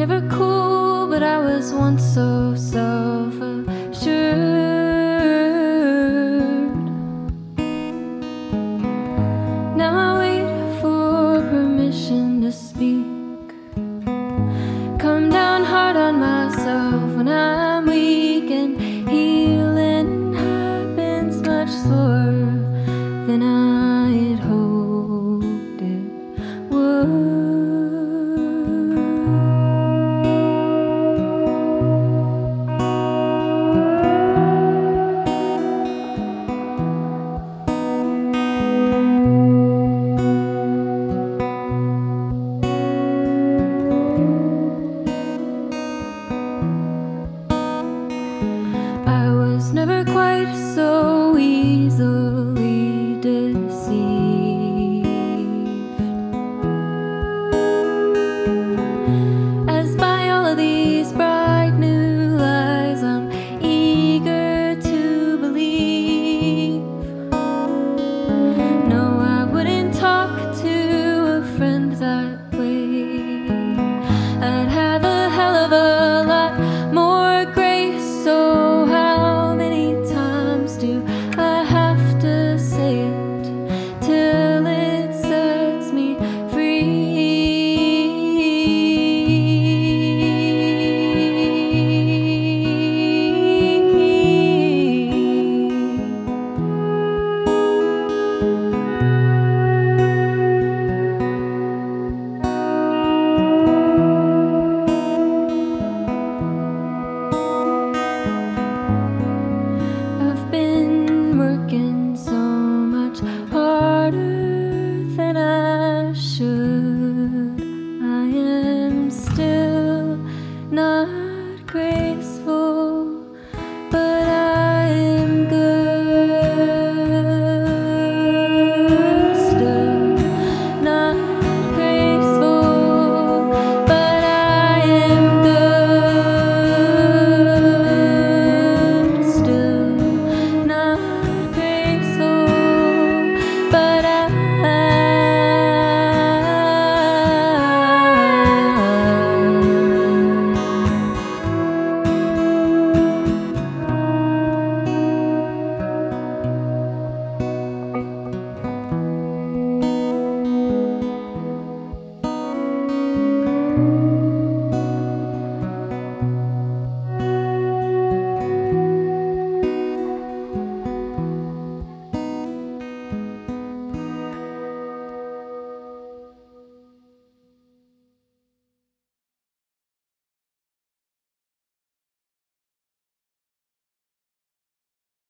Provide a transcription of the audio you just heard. Never cool, but I was once so self-assured. Now I wait for permission to speak. Come down hard on myself when I'm weak, and healing happens much slower than I'd hoped it would. Never quite so easily deceived, as by all of these bright new lies I'm eager to believe. No, I wouldn't talk to a friend that way. I'd have a hell of a lot more grace. So I am still not